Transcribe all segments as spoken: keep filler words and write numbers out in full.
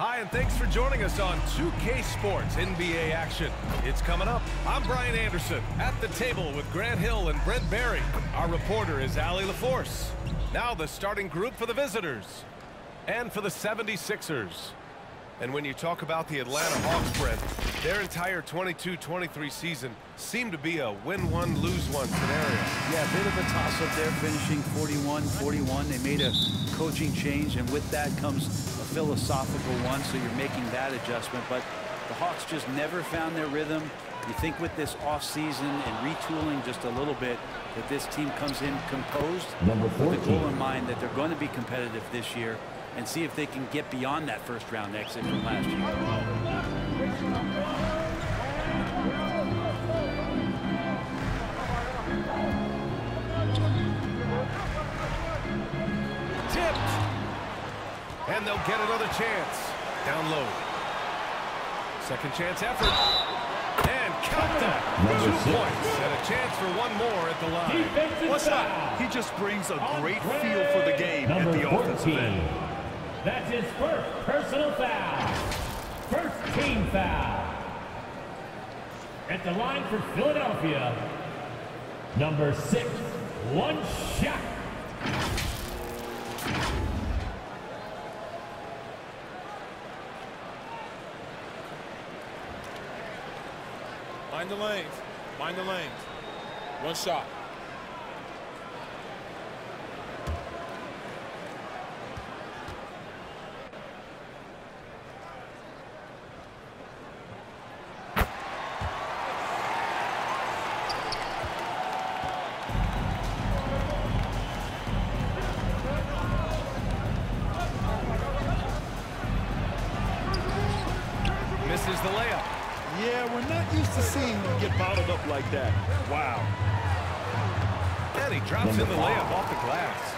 Hi, and thanks for joining us on two K Sports N B A Action. It's coming up. I'm Brian Anderson, at the table with Grant Hill and Brent Berry. Our reporter is Allie LaForce. Now the starting group for the visitors and for the seventy-sixers. And when you talk about the Atlanta Hawks, Brent, their entire twenty-two twenty-three season seemed to be a win one, lose one scenario. Yeah, a bit of a toss-up there, finishing forty-one forty-one. They made a coaching change, and with that comes a philosophical one, so you're making that adjustment. But the Hawks just never found their rhythm. You think with this offseason and retooling just a little bit, that this team comes in composed with the goal in mind that they're going to be competitive this year, and see if they can get beyond that first round exit from last year. Tipped. And they'll get another chance. Down low. Second chance effort. And count that. Two points and a chance for one more at the line. What's up? He just brings a great feel for the game at the offensive end. That's his first personal foul. First team foul. At the line for Philadelphia, number six, one shot. Mind the lanes. Mind the lanes. One shot. The layup. Yeah, we're not used to seeing him get bottled up like that. Wow. And he drops in the layup off the glass.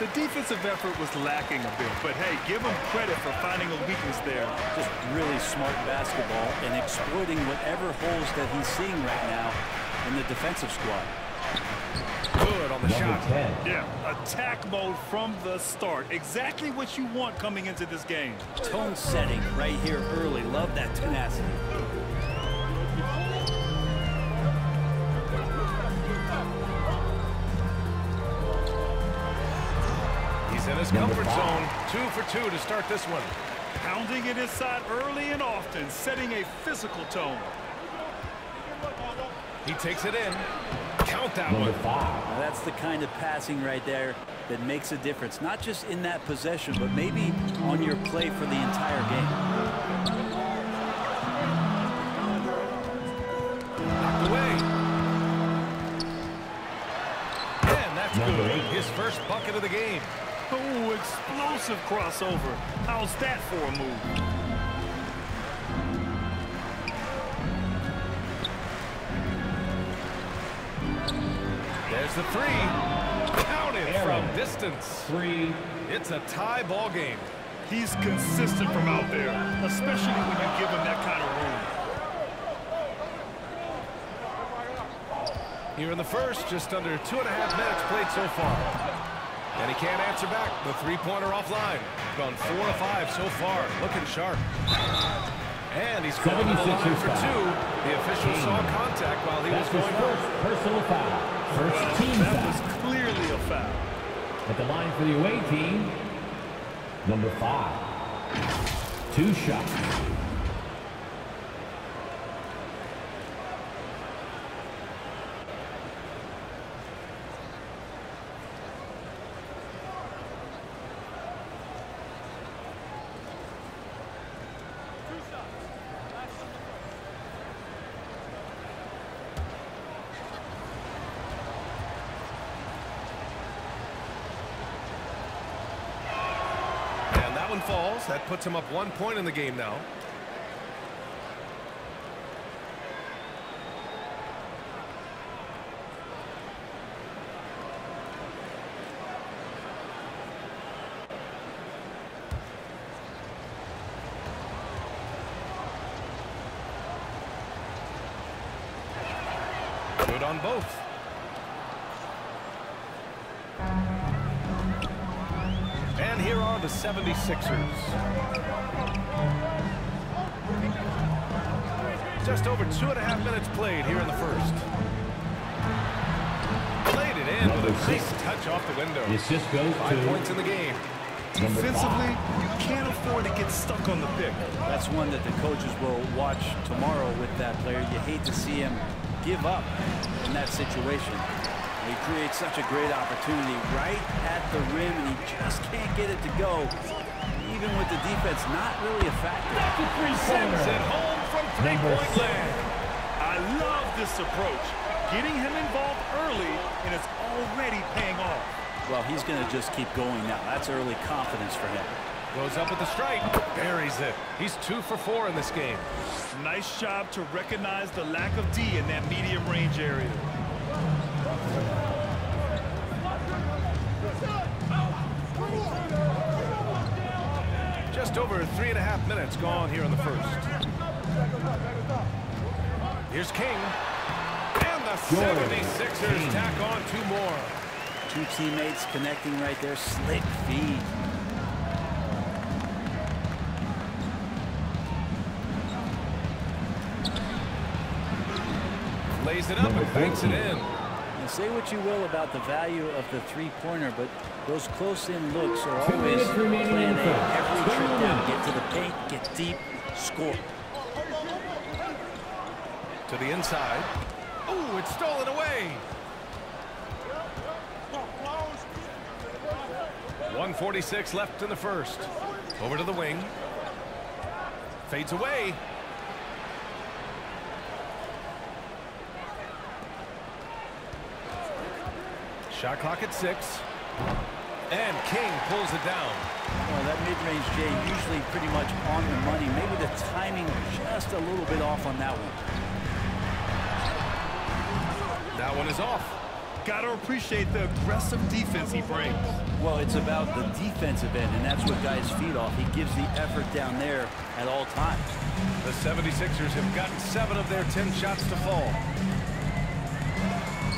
The defensive effort was lacking a bit, but hey, give him credit for finding a weakness there. Just really smart basketball and exploiting whatever holes that he's seeing right now in the defensive squad. Good on the shot. Yeah, attack mode from the start. Exactly what you want coming into this game. Tone setting right here early. Love that tenacity. He's in his comfort zone. Two for two to start this one. Pounding it inside early and often, setting a physical tone. He takes it in. Count that one. Now that's the kind of passing right there that makes a difference. Not just in that possession, but maybe on your play for the entire game. Knocked away. And that's good. His first bucket of the game. Oh, explosive crossover. How's that for a move? There's the three. Counted from distance. Three. It's a tie ball game. He's consistent from out there, especially when you give him that kind of room. Here in the first, just under two and a half minutes played so far. And he can't answer back. The three-pointer offline. Gone four or five so far. Looking sharp. And he's going to the line for two. The official saw contact while he was going first. Personal foul. First team foul. That was clearly a foul. At the line for the away team, number five. Two shots. Falls. That puts him up one point in the game now. Good on both. And here are the seventy-sixers. Just over two and a half minutes played here in the first. Played it in with a nice touch off the window. The assist goes to five points in the game. Defensively, you can't afford to get stuck on the pick. That's one that the coaches will watch tomorrow with that player. You hate to see him give up in that situation. He creates such a great opportunity right at the rim, and he just can't get it to go. Even with the defense not really a factor. Back to three Sims at home from three-point land. I love this approach. Getting him involved early, and it's already paying off. Well, he's going to just keep going now. That's early confidence for him. Goes up with the strike. Buries it. He's two for four in this game. Nice job to recognize the lack of D in that medium range area. Just over three and a half minutes gone here in the first. Here's King. And the seventy-sixers tack on two more. Two teammates connecting right there. Slick feed. Lays it up and banks it in. And say what you will about the value of the three-pointer, but those close-in looks are always plan A. Every trip down, get to the paint, get deep, score. To the inside. Oh, it's stolen away. one forty-six left in the first. Over to the wing. Fades away. Shot clock at six. And King pulls it down. Well, that mid-range J usually pretty much on the money. Maybe the timing just a little bit off on that one. That one is off. Got to appreciate the aggressive defense he brings. Well, it's about the defensive end, and that's what guys feed off. He gives the effort down there at all times. The seventy-sixers have gotten seven of their ten shots to fall.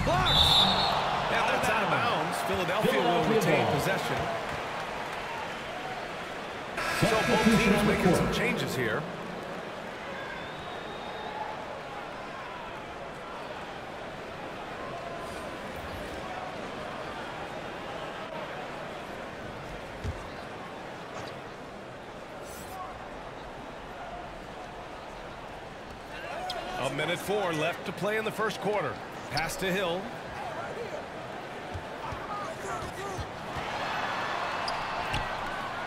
Blocks! And that's out of bounds. Philadelphia will retain possession. So both teams making some changes here. Minute four left to play in the first quarter. Pass to Hill.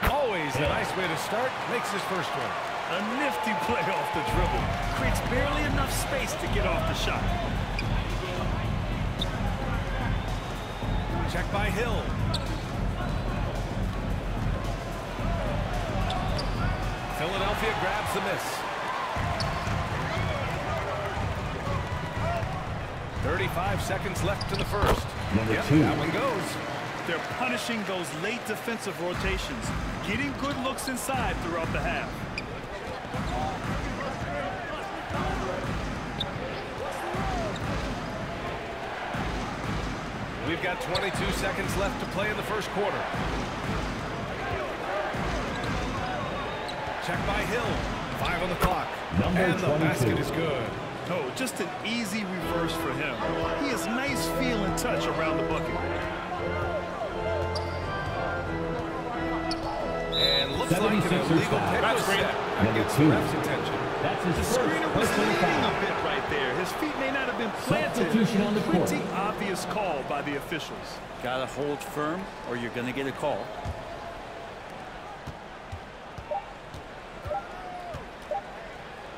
Always a nice way to start. Makes his first one. A nifty play off the dribble. Creates barely enough space to get off the shot. Check by Hill. Philadelphia grabs the miss. thirty-five seconds left to the first. Number yep, two. That one goes. They're punishing those late defensive rotations, getting good looks inside throughout the half. We've got twenty-two seconds left to play in the first quarter. Check by Hill. Five on the clock. Number and the twenty-two. Basket is good. Oh, just an easy reverse for him. He has nice feel and touch around the bucket. And looks like an illegal pick was set. That gets the ref's attention. The screener was leaning a bit right there. His feet may not have been planted. Pretty obvious call by the officials. Gotta hold firm or you're gonna get a call.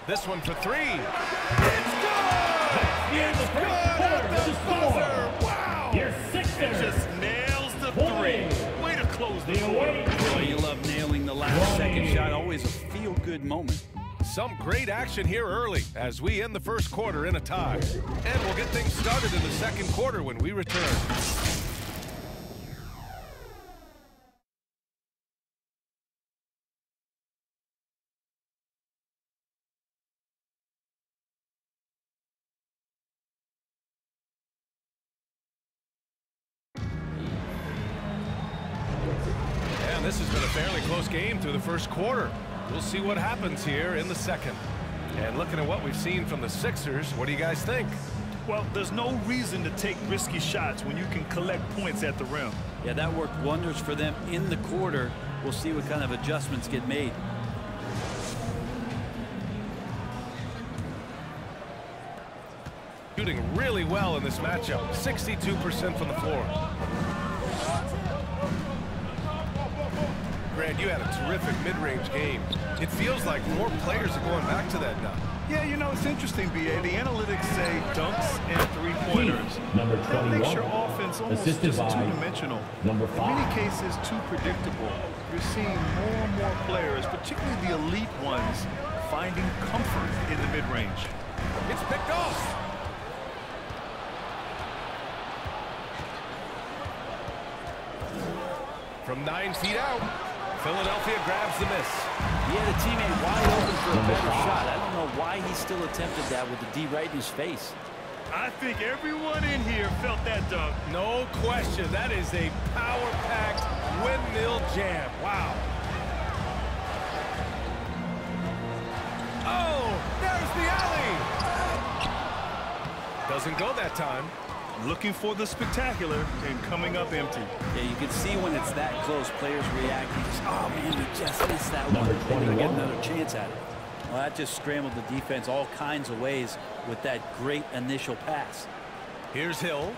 This one for three. It's good! It's good at the buzzer! Wow! Your Sixers just nails the three. Way to close the away. Well, you love nailing the last second shot. Always a feel-good moment. Some great action here early as we end the first quarter in a tie. And we'll get things started in the second quarter when we return. This has been a fairly close game through the first quarter. We'll see what happens here in the second. And looking at what we've seen from the Sixers, what do you guys think? Well, there's no reason to take risky shots when you can collect points at the rim. Yeah, that worked wonders for them in the quarter. We'll see what kind of adjustments get made. Shooting really well in this matchup, sixty-two percent from the floor. Grant, you had a terrific mid-range game. It feels like more players are going back to that now. Yeah, you know, it's interesting, B A. The analytics say dunks and three-pointers. That makes your offense almost just two-dimensional. Number five. In many cases, too predictable. You're seeing more and more players, particularly the elite ones, finding comfort in the mid-range. It's picked off. From nine feet out, Philadelphia grabs the miss. He had a teammate wide open for a better shot. I don't know why he still attempted that with the D right in his face. I think everyone in here felt that dunk. No question. That is a power-packed windmill jam. Wow. Oh, there's the alley. Doesn't go that time. Looking for the spectacular and coming up empty. Yeah, you can see when it's that close, players react. Just, oh, man, we just missed that one. They're going to get another chance at it. Well, that just scrambled the defense all kinds of ways with that great initial pass. Here's Hill.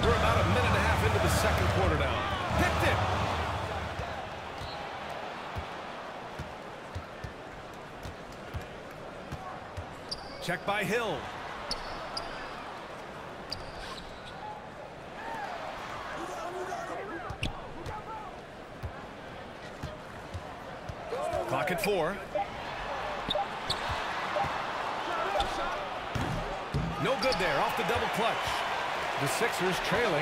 We're about a minute and a half into the second quarter now. Picked it. Check by Hill. Clock at four. No good there, off the double clutch. The Sixers trailing.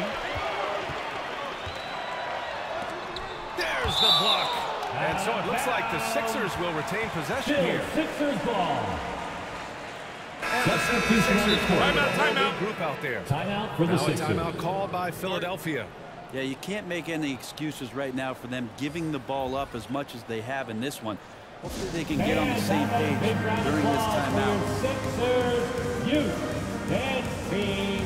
There's the block. And so it looks like the Sixers will retain possession here. Sixers ball. Timeout, timeout. Group out there. Timeout for the Sixers. Timeout call by Philadelphia. Yeah, you can't make any excuses right now for them giving the ball up as much as they have in this one. Hopefully they can get on the same page during this timeout. Sixers youth and team.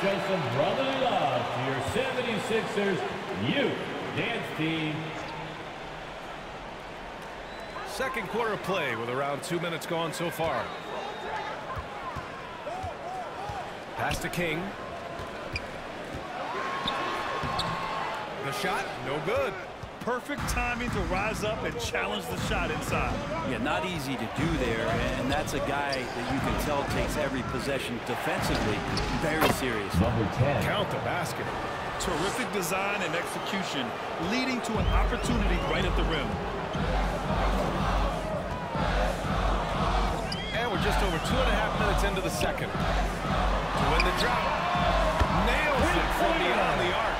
Show some brotherly love to your seventy-sixers youth dance team. Second quarter play with around two minutes gone so far. Pass to King. The shot, no good. Perfect timing to rise up and challenge the shot inside. Yeah, not easy to do there, and that's a guy that you can tell takes every possession defensively very serious. Number ten. Count the basket. Terrific design and execution, leading to an opportunity right at the rim. And we're just over two and a half minutes into the second. To win the drought. Nails it from beyond the arc.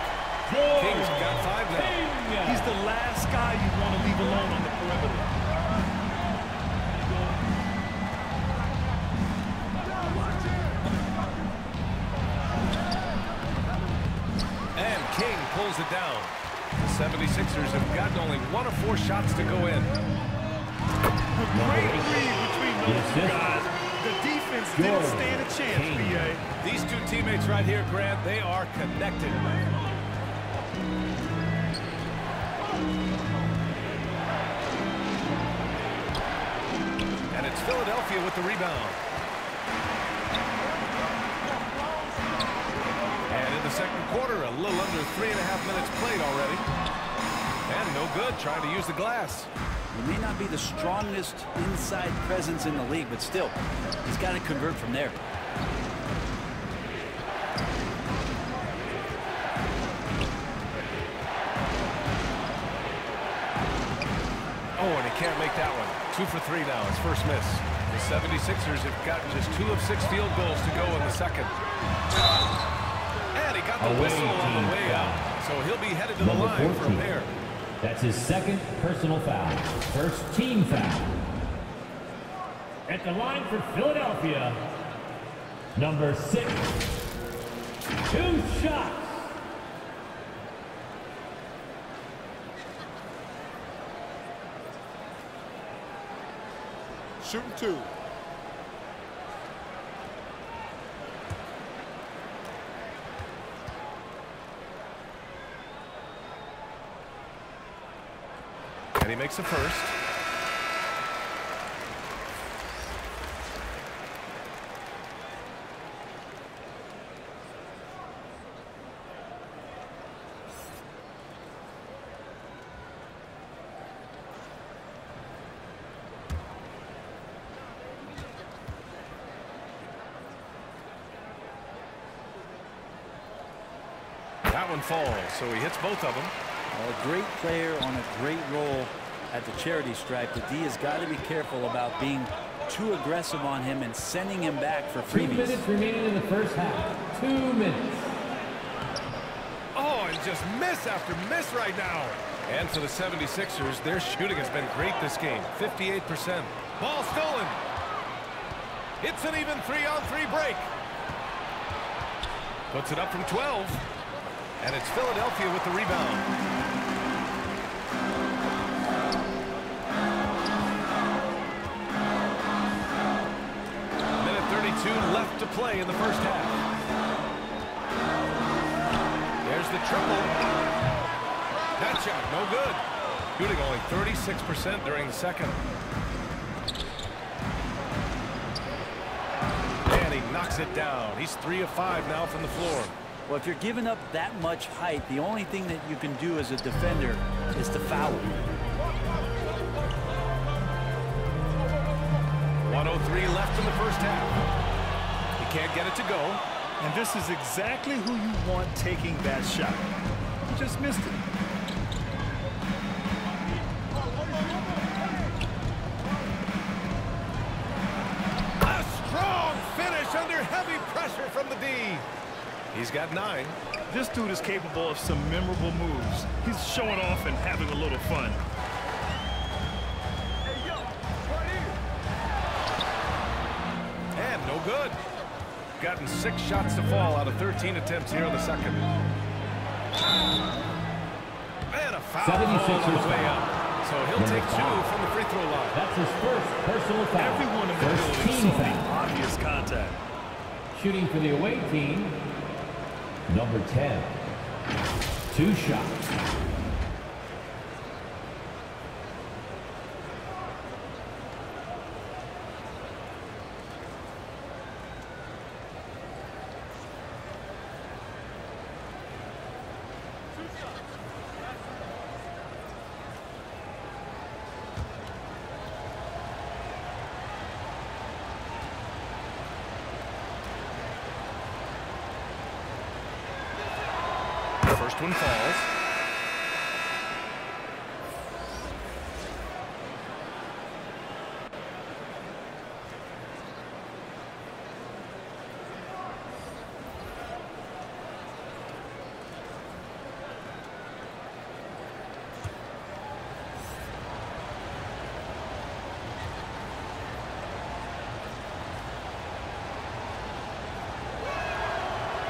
King's got five now. He's the last guy you want to leave alone on the perimeter. And King pulls it down. The seventy-sixers have gotten only one of four shots to go in. a great read between those two guys. The defense didn't stand a chance, B A. These two teammates right here, Grant, they are connected, man. And it's Philadelphia with the rebound. And in the second quarter, a little under three and a half minutes played already. And no good trying to use the glass. He may not be the strongest inside presence in the league, but still, he's got to convert from there. Oh, and he can't make that one. Two for three now, his first miss. The seventy-sixers have gotten just two of six field goals to go in the second. And he got the whistle on the way out, so he'll be headed to the line for a pair. That's his second personal foul. First team foul. At the line for Philadelphia, number six. Two shots. Shooting two. He makes the first. That one falls, so he hits both of them. A great player on a great roll at the charity stripe. The D has got to be careful about being too aggressive on him and sending him back for freebies. Two minutes remaining in the first half. Two minutes. Oh, and just miss after miss right now. And for the seventy-sixers, their shooting has been great this game. fifty-eight percent. Ball stolen. It's an even three-on-three break. Puts it up from twelve. And it's Philadelphia with the rebound. Left to play in the first half. There's the triple. That shot, no good. Shooting only thirty-six percent during the second. And he knocks it down. He's three of five now from the floor. Well, if you're giving up that much height, the only thing that you can do as a defender is to foul him. one oh three left in the first half. Can't get it to go. And this is exactly who you want taking that shot. You just missed it. A strong finish under heavy pressure from the D. He's got nine. This dude is capable of some memorable moves. He's showing off and having a little fun. Hey, yo, right here. And no good. Gotten six shots to fall out of thirteen attempts here in the second. And a foul on the way up. So he'll take two from the free throw line. That's his first personal foul. Everyone in the building saw the obvious contact. Shooting for the away team, number ten. Two shots. First one falls.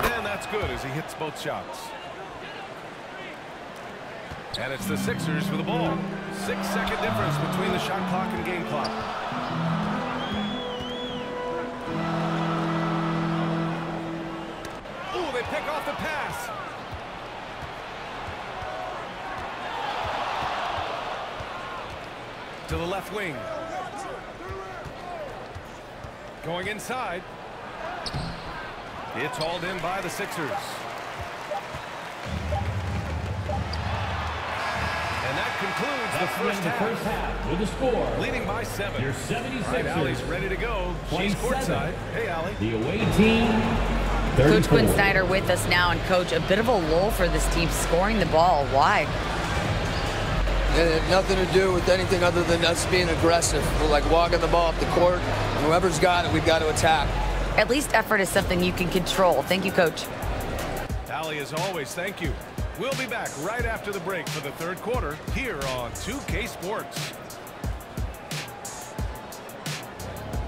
And that's good as he hits both shots. And it's the Sixers with the ball. Six-second difference between the shot clock and game clock. Ooh, they pick off the pass. To the left wing. Going inside. It's hauled in by the Sixers. And that concludes the first, the first half. With the score, leading by seven. Your seventy-sixers. All right, Allie's ready to go. She's courtside. Hey, Allie. The away team. Coach Quinn Snyder with us now, and Coach, a bit of a lull for this team scoring the ball. Why? It had nothing to do with anything other than us being aggressive. We're like walking the ball up the court, and whoever's got it, we've got to attack. At least effort is something you can control. Thank you, Coach. Allie, as always, thank you. We'll be back right after the break for the third quarter here on two K Sports.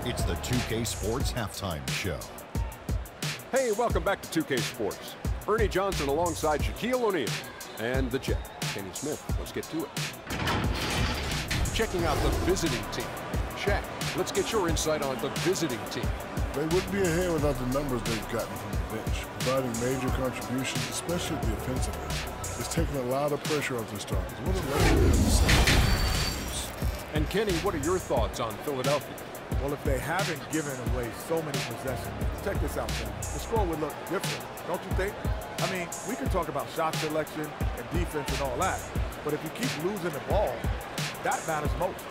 It's the two K Sports Halftime Show. Hey, welcome back to two K Sports. Ernie Johnson alongside Shaquille O'Neal and the Jet, Kenny Smith. Let's get to it. Checking out the visiting team. Shaq, let's get your insight on the visiting team. They wouldn't be ahead without the numbers they've gotten from the bench, providing major contributions, especially at the offensive end. It's taken a lot of pressure off the starters. What a luxury of the Sixers. And Kenny, what are your thoughts on Philadelphia? Well, if they haven't given away so many possessions, check this out, man. The score would look different, don't you think? I mean, we can talk about shot selection and defense and all that, but if you keep losing the ball, that matters most.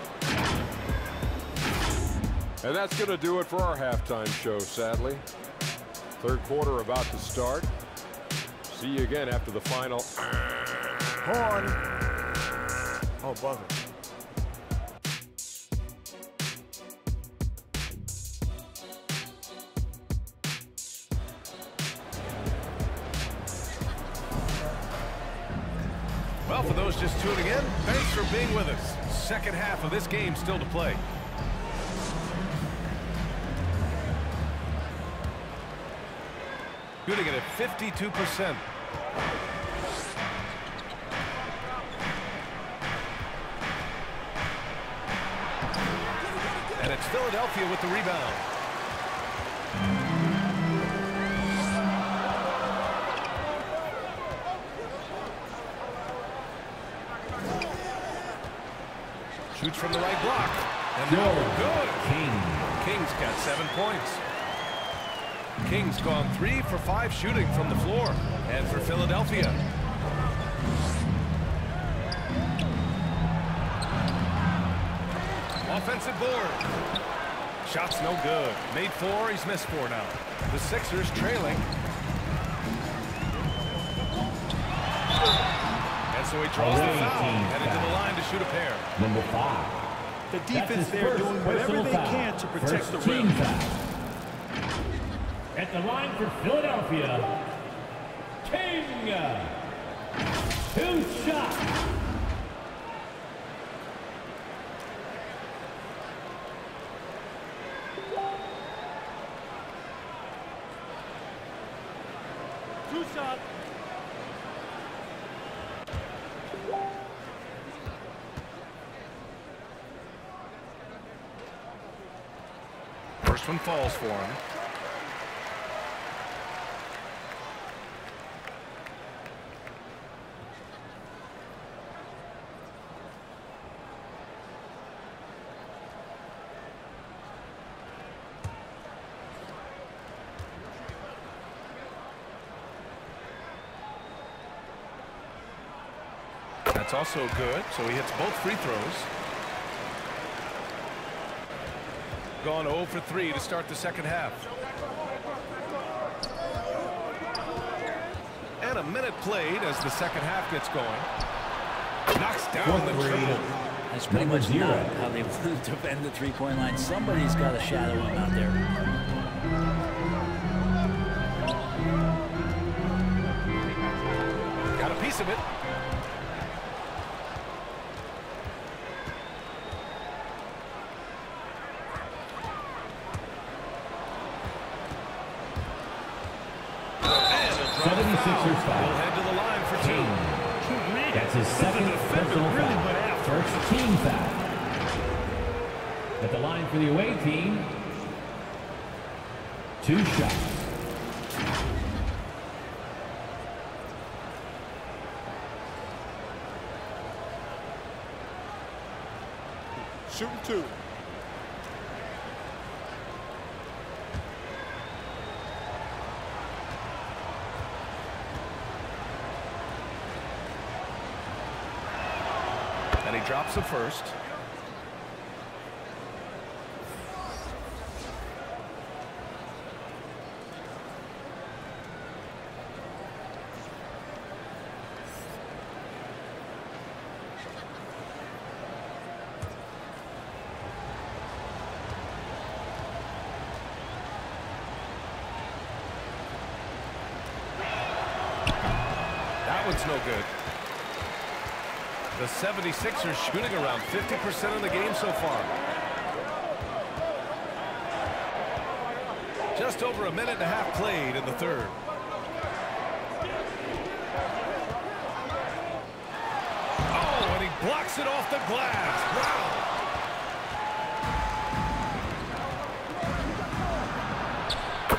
And that's going to do it for our halftime show, sadly. Third quarter about to start. See you again after the final. Horn. Oh, buzzer. Well, for those just tuning in, thanks for being with us. Second half of this game still to play. Shooting it at fifty-two percent. And it's Philadelphia with the rebound. Shoots from the right block. And no, good. King. King's got seven points. King's gone three for five shooting from the floor, and for Philadelphia. Offensive board. Shots no good. Made four, he's missed four now. The Sixers trailing. And so he draws the foul, headed to the line to shoot a pair. Number five. The defense there doing whatever they can to protect the rim. At the line for Philadelphia, King. Two shots. Two shots. First one falls for him. That's also good, so he hits both free throws. Gone zero for three to start the second half. And a minute played as the second half gets going. Knocks down One the triple. That's pretty Number much zero. Not how they want to defend the three-point line. Somebody's got a shadow him out there. Got a piece of it. Sixers five. He'll head to the line for two. That's his second personal foul. First team foul. At the line for the away team, two shots. Shooting two. And he drops the first. That one's no good. The seventy-sixers shooting around fifty percent of the game so far. Just over a minute and a half played in the third. Oh, and he blocks it off the glass.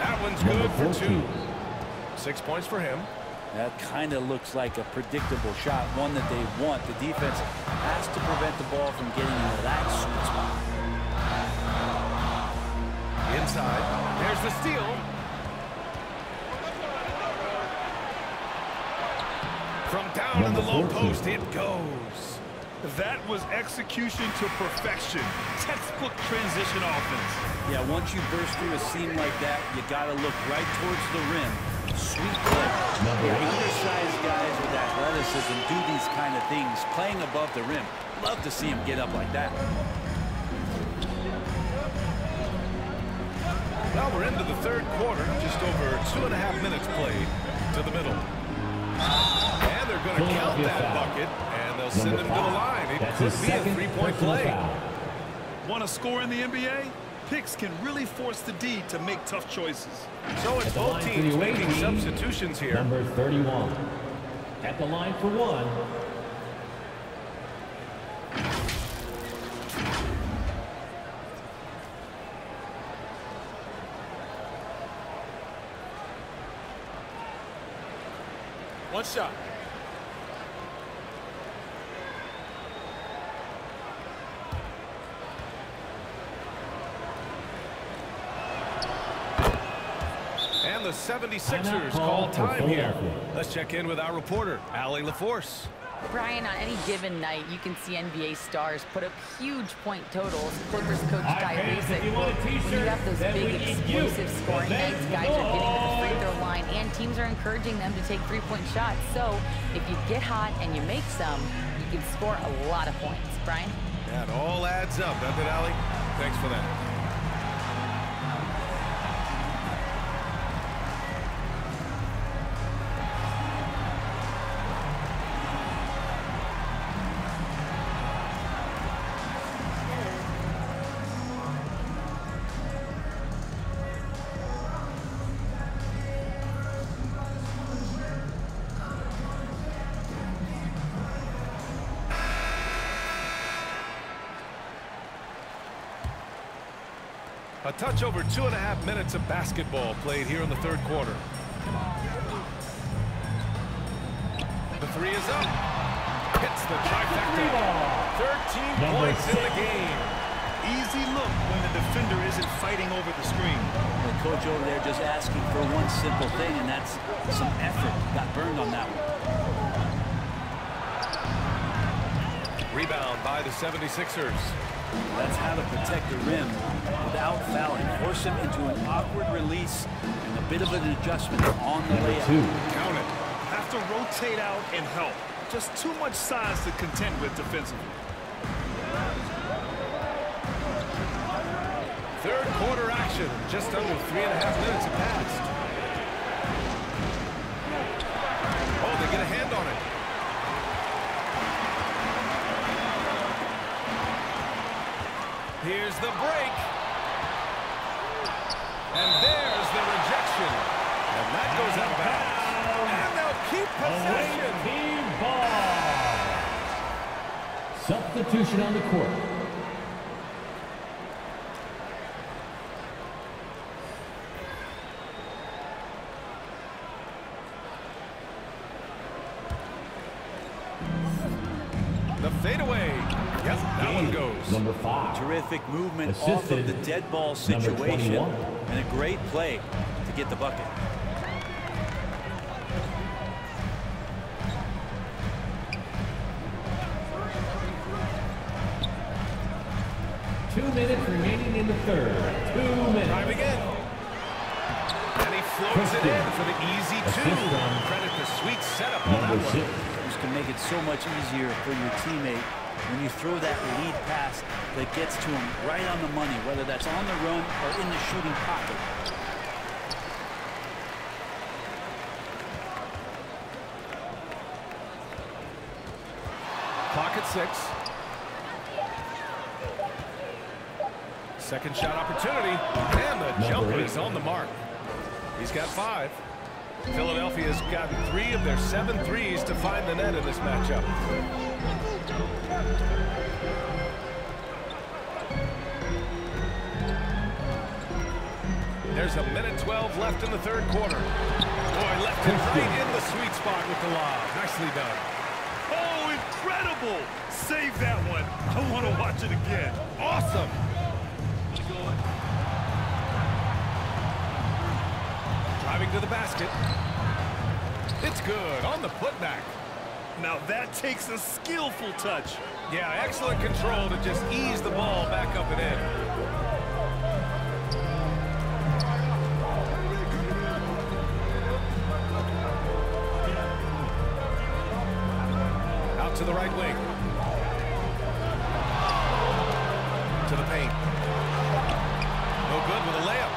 Wow. That one's good for two. Six points for him. That kind of looks like a predictable shot, one that they want. The defense has to prevent the ball from getting into that sweet spot. Inside, there's the steal. From down in the low post, it goes. That was execution to perfection. Textbook transition offense. Yeah, once you burst through a seam like that, you got to look right towards the rim. Sweet play. Yeah, undersized guys with athleticism do these kind of things, playing above the rim. Love to see him get up like that. Well, we're into the third quarter. Just over two and a half minutes played to the middle. And they're going to count that bucket, and they'll send him to the line. It could be a three-point play. Want to score in the N B A? Picks can really force the D to make tough choices. So it's both teams making substitutions here. Number thirty-one. At the line for one. One shot. The seventy-sixers call time here. Let's check in with our reporter, Allie LaForce. Brian, on any given night, you can see N B A stars put up huge point totals. Clippers coach Ty Basic. When you have those big, explosive scoring nights, guys are getting to the free throw line, and teams are encouraging them to take three-point shots. So if you get hot and you make some, you can score a lot of points. Brian? That all adds up, doesn't it, Allie? Thanks for that. A touch over two and a half minutes of basketball played here in the third quarter. The three is up. Hits the trifecta. thirteen points in the game. Easy look when the defender isn't fighting over the screen. The coach over there just asking for one simple thing, and that's some effort. Got burned on that one. Rebound by the seventy-sixers. That's how to protect the rim without fouling. Force him into an awkward release and a bit of an adjustment on the layup. Count it. Have to rotate out and help. Just too much size to contend with defensively. Third quarter action. Just under three and a half minutes have passed. Oh, they get a hand on it. Here's the break. And there's the rejection. And that goes out of bounds. And they'll keep possession. Team ball. Something. substitution on the court. The fadeaway. Yes, that one goes. Number five. Terrific movement Assisted. off of the dead ball situation and a great play to get the bucket. Two minutes remaining in the third. Two minutes. Time again. And he floats it in for the easy two. Credit the sweet setup on that one. This can make it so much easier for your teammate when you throw that lead pass that gets to him right on the money, whether that's on the run or in the shooting pocket. Clock at six. Second shot opportunity, and the jumper is on the mark. He's got five. Philadelphia's gotten three of their seven threes to find the net in this matchup. There's a minute twelve left in the third quarter. Boy, left and right in the sweet spot with the lob. Nicely done. Oh, incredible! Save that one. I want to watch it again. Awesome! Driving to the basket. It's good on the putback. Now that takes a skillful touch. Yeah, excellent control to just ease the ball back up and in. Out to the right wing. To the paint. No good with a layup.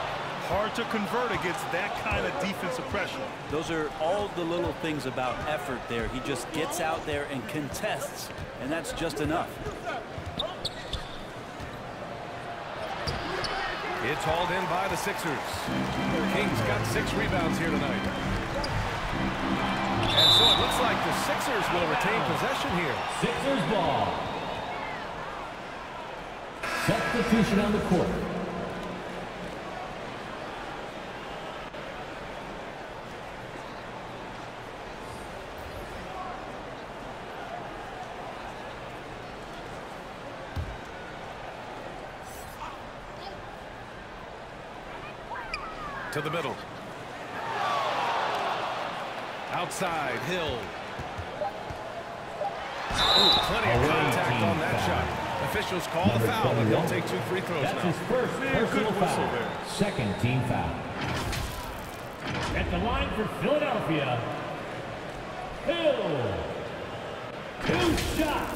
Hard to convert against that kind of defensive pressure. Those are all the little things about effort there. He just gets out there and contests, and that's just enough. It's hauled in by the Sixers. King's got six rebounds here tonight. And so it looks like the Sixers will retain possession here. Sixers ball. Substitution on the court. To the middle. Outside, Hill. Ooh, plenty of contact on that shot. Officials call the foul, but they'll take two free throws now. That's his first personal foul. Second team foul. At the line for Philadelphia, Hill. Two shots.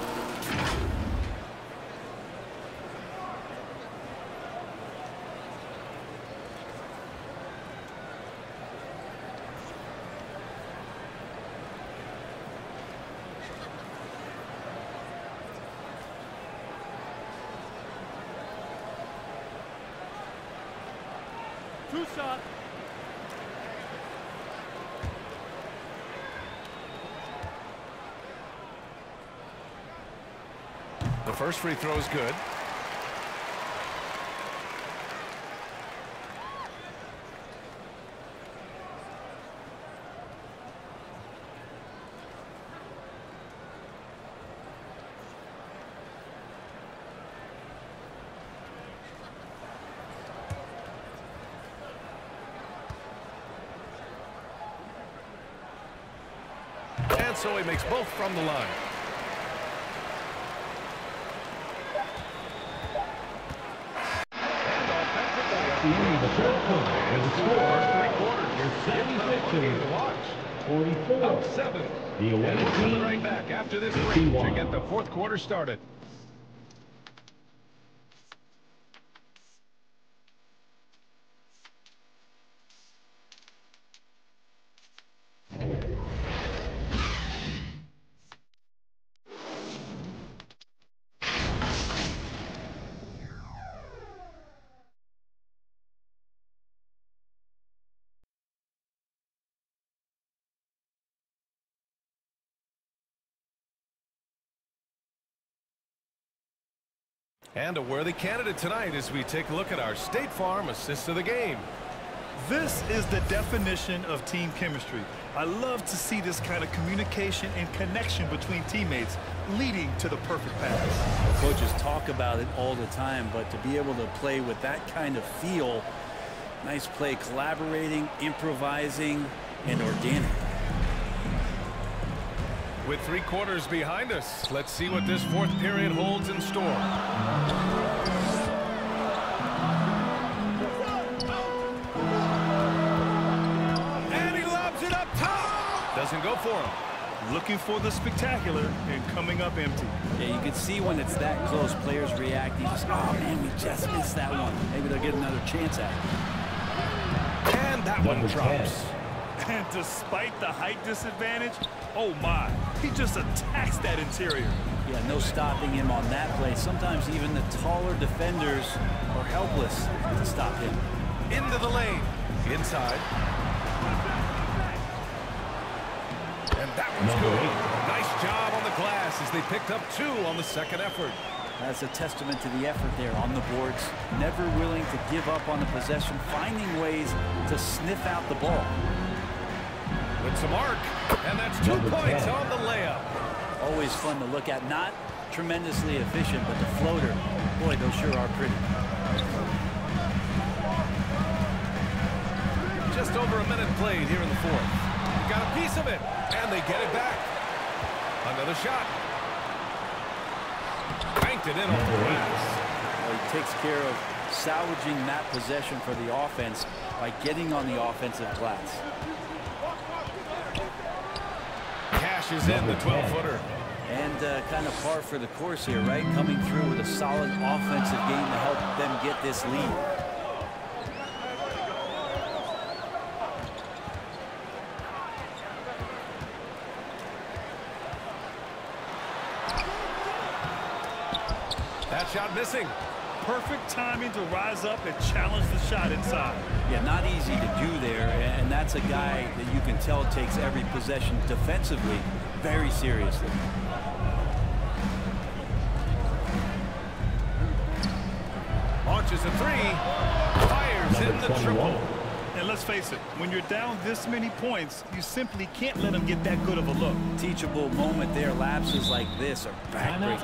Shot. The first free throw is good. So he makes both from the line. And the third quarter is a score. Three quarters. You're seventy-six to watch. forty-four. Up seven. The away team. Coming right back after this break to get the fourth quarter started. And a worthy candidate tonight as we take a look at our State Farm assist of the game. This is the definition of team chemistry. I love to see this kind of communication and connection between teammates leading to the perfect pass. Coaches talk about it all the time, but to be able to play with that kind of feel, nice play collaborating, improvising, and organic. With three quarters behind us, let's see what this fourth period holds in store. And he lobs it up top! Doesn't go for him. Looking for the spectacular and coming up empty. Yeah, you can see when it's that close, players react. You just, oh man, we just missed that one. Maybe they'll get another chance at it. And that one drops. And despite the height disadvantage, oh my, he just attacks that interior. Yeah, no stopping him on that play. Sometimes even the taller defenders are helpless to stop him. Into the lane. Inside. And that one's good. Nice job on the glass as they picked up two on the second effort. That's a testament to the effort there on the boards. Never willing to give up on the possession, finding ways to sniff out the ball. It's a mark, and that's two points on the layup. Always fun to look at. Not tremendously efficient, but the floater, boy, those sure are pretty. Just over a minute played here in the fourth. Got a piece of it, and they get it back. Another shot. Banked it in on the glass. Well, he takes care of salvaging that possession for the offense by getting on the offensive glass. Is in the twelve footer. And uh, kind of par for the course here, right? Coming through with a solid offensive game to help them get this lead. That shot missing. Perfect timing to rise up and challenge the shot inside. Yeah, not easy to do there, and that's a guy that you can tell takes every possession defensively very seriously. Launches a three, fires in the triple. And let's face it, when you're down this many points, you simply can't let them get that good of a look. Teachable moment there. Lapses like this are backbreakers.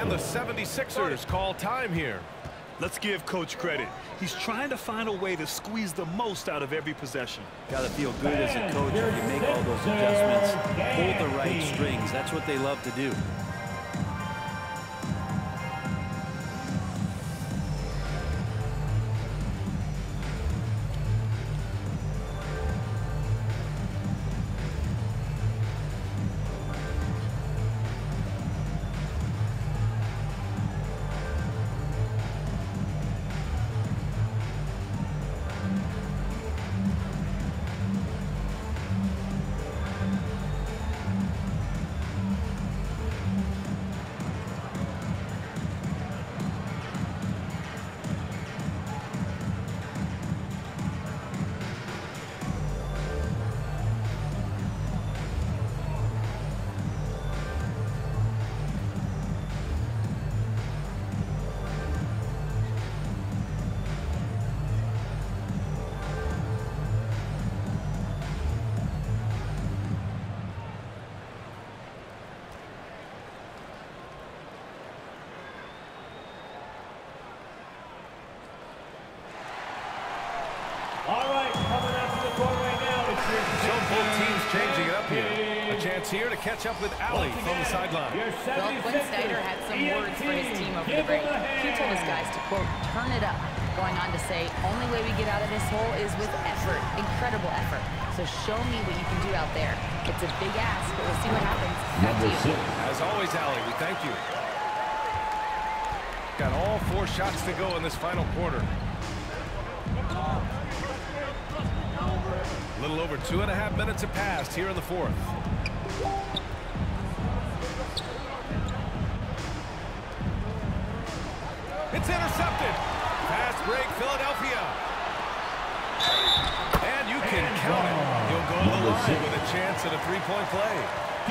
And the seventy-sixers call time here. Let's give Coach credit. He's trying to find a way to squeeze the most out of every possession. Got to feel good as a coach if you make all those adjustments. Pull the right strings. That's what they love to do. Here to catch up with Allie from the sideline. Well, Quinn Snyder had some words for his team over the break. He told his guys to, quote, turn it up, going on to say, only way we get out of this hole is with effort, incredible effort. So show me what you can do out there. It's a big ask, but we'll see what happens. Back to you. As always, Allie, we thank you. Got all four shots to go in this final quarter. A little over two and a half minutes have passed here in the fourth. It's intercepted. Fast break, Philadelphia. And you can and count it. He'll go to the line six. With a chance at a three-point play.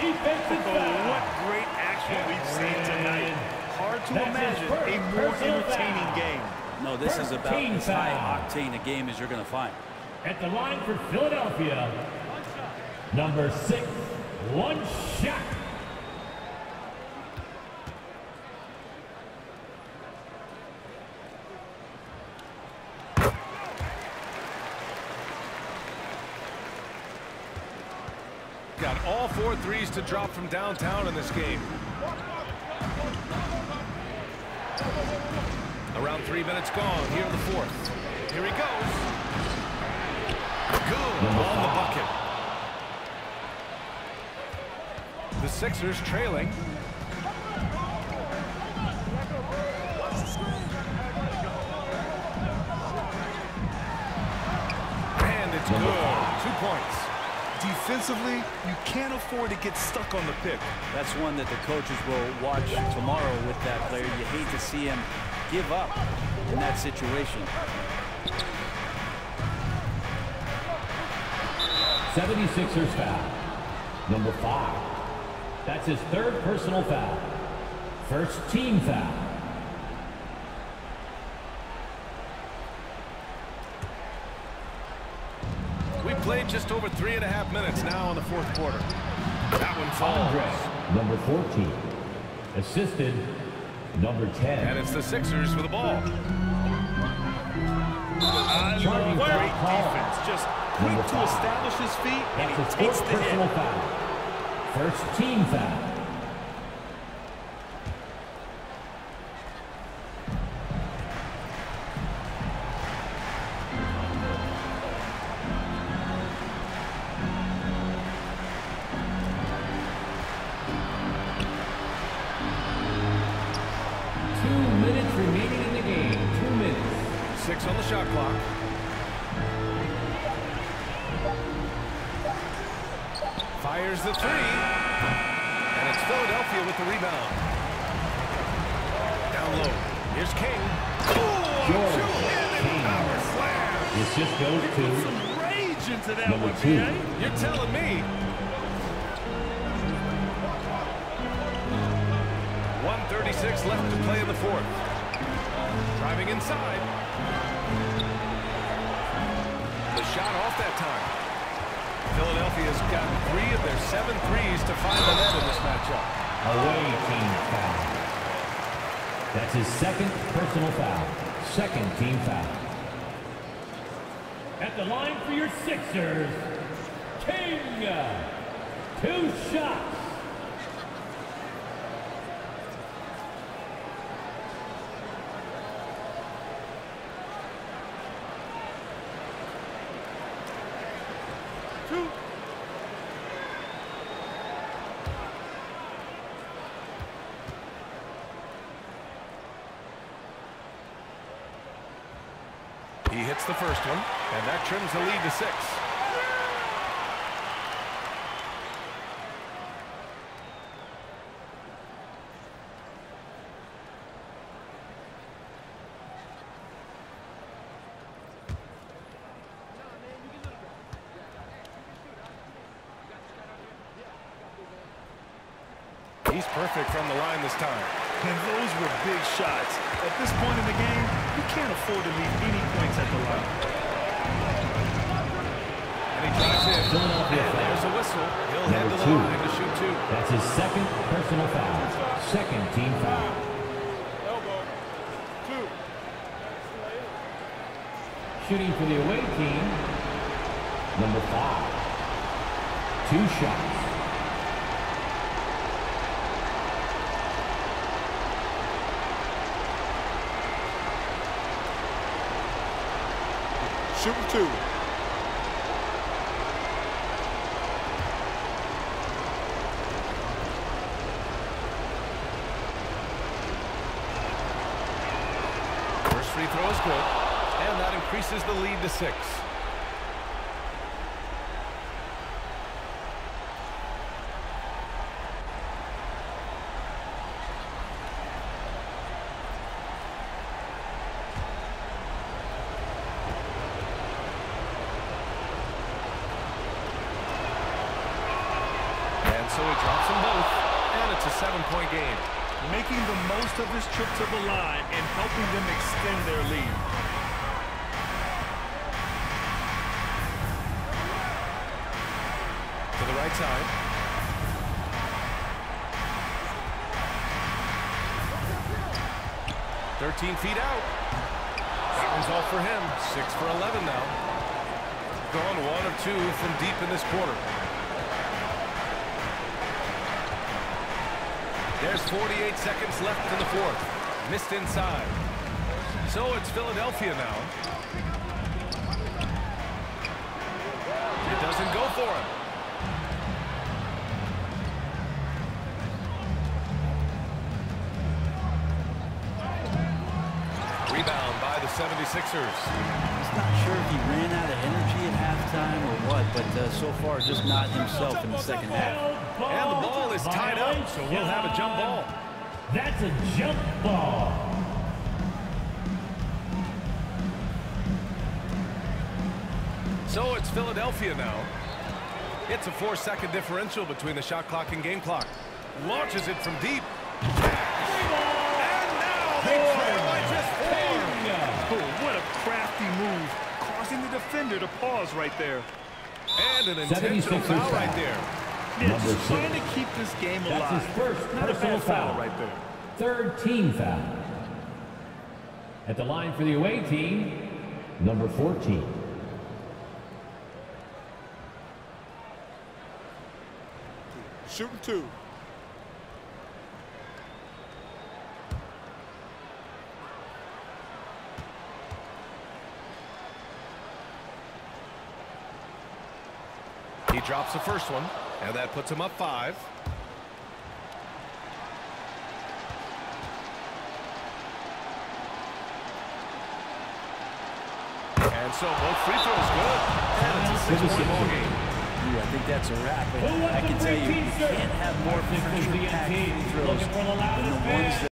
Defensive foul. What great action we've seen tonight. hard to That's imagine a more entertaining foul. game. No, this first is about as high octane a game as you're going to find. At the line for Philadelphia, number six, one shot. Got all four threes to drop from downtown in this game. Around three minutes gone here in the fourth. Here he goes. Good on the bucket. The Sixers trailing. And it's good. Two points. Defensively, you can't afford to get stuck on the pick. That's one that the coaches will watch tomorrow with that player. You hate to see him give up in that situation. seventy-sixers foul. Number five. That's his third personal foul. First team foul. We played just over three and a half minutes now in the fourth quarter. That one falls. Number fourteen. Assisted. Number ten. And it's the Sixers with the ball. I love great defense. Just quick to establish his feet, and he takes the hit. First team foul. Fires the three, and it's Philadelphia with the rebound. Down low, here's King. Oh, two-handed power slam. This just goes to some rage into that one, man. You're telling me. one thirty-six left to play in the fourth. Driving inside. The shot off that time. Philadelphia's got three of their seven threes to find the net in this matchup. Away team foul. That's his second personal foul. Second team foul. At the line for your Sixers, King. Two shots. He hits the first one, and that trims the lead to six. He's perfect from the line this time. And those were big shots. At this point in the game, you can't afford to leave any points at the line. And he drives in. And there's a whistle. He'll head to the line to shoot two. That's his second personal foul. Second team foul. Elbow. Two. Shooting for the away team. Number five. Two shots. Two for two. First free throw is good, and that increases the lead to six. So he drops them both, and it's a seven-point game. making the most of his trip to the line and helping them extend their lead. To the right side. thirteen feet out. That one's all for him. six for eleven now. Gone one or two from deep in this quarter. There's forty-eight seconds left in the fourth. Missed inside. So it's Philadelphia now. It doesn't go for him. Rebound by the seventy-sixers. He's not sure if he ran out of energy at halftime or what, but uh, so far just not himself in the second half. And the ball is tied up, so we'll have a jump ball. That's a jump ball. So it's Philadelphia now. It's a four-second differential between the shot clock and game clock. Launches it from deep. And now they trail by just four. Oh, what a crafty move, causing the defender to pause right there. And an intentional foul right there. It's trying to keep this game alive. That's his first personal foul. foul right there. Third team foul. At the line for the away team, number fourteen. Shooting two. He drops the first one. And that puts him up five. And so both free throws good. And it's a six-point ball game. Yeah, I think that's a wrap. But I can tell you, you can't have more pressure-packed free throws than the ones that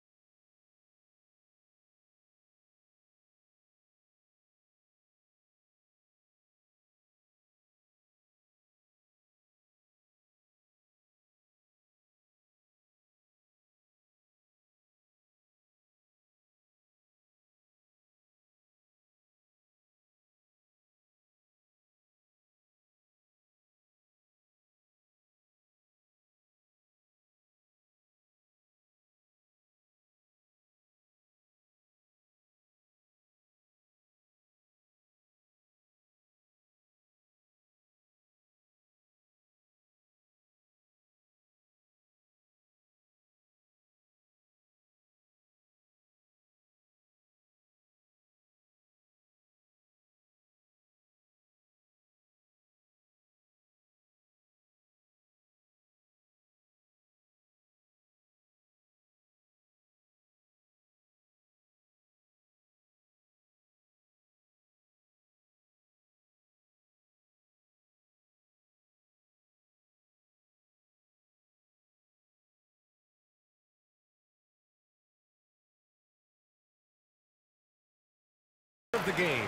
of the game.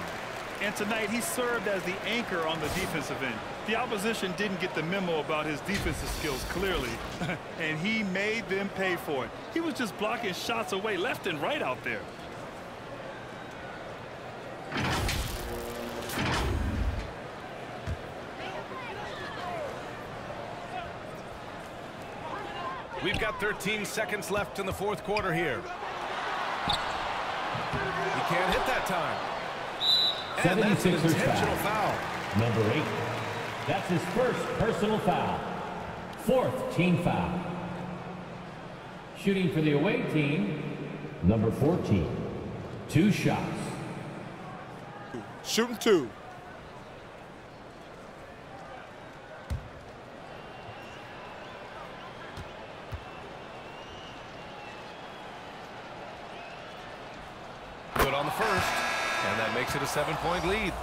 And tonight he served as the anchor on the defensive end. The opposition didn't get the memo about his defensive skills clearly, and he made them pay for it. He was just blocking shots away left and right out there. We've got thirteen seconds left in the fourth quarter here. He can't hit that time. And that's an intentional foul. foul. Number eight. That's his first personal foul. Fourth team foul. Shooting for the away team, number fourteen. Two shots. Shooting two. Good on the first. And that makes it a seven-point lead.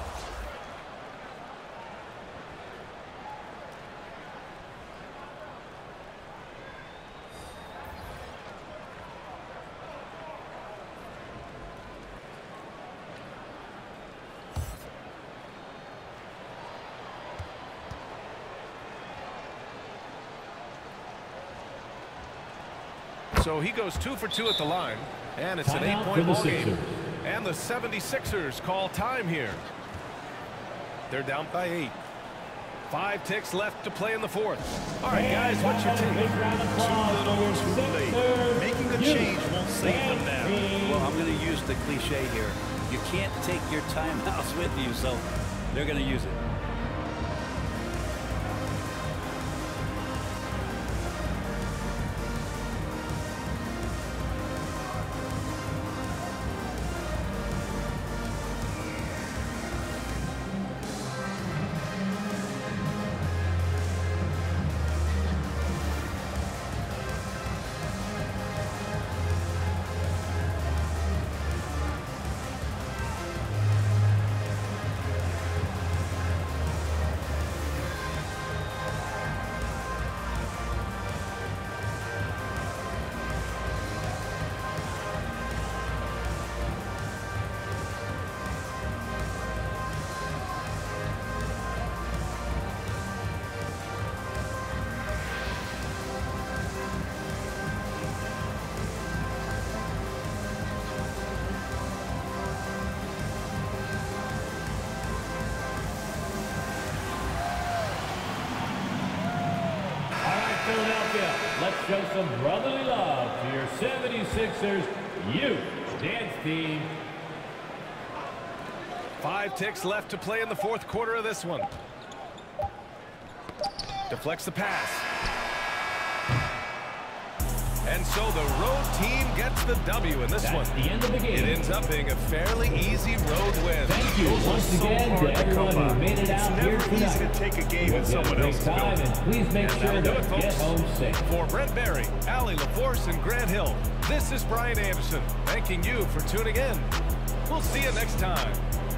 So So he goes two for two at the line, and it's an eight-point ball game. And the seventy-sixers call time here. They're down by eight. Five ticks left to play in the fourth. All right, guys, what's your take? Making the change won't save them now. Well, I'm going to use the cliche here. You can't take your timeouts with you, so they're going to use it. Show some brotherly love to your seventy-sixers youth dance team. Five ticks left to play in the fourth quarter of this one. Deflects the pass. And so the road team gets the W in this That's one. The end of the game. It ends up being a fairly easy road win. Thank you Those once again so to everyone who made it out here tonight. It's never easy to take a game with someone else's time, and please make and sure that you get home safe. For Brent Berry, Allie LaForce, and Grant Hill, this is Brian Anderson thanking you for tuning in. We'll see you next time.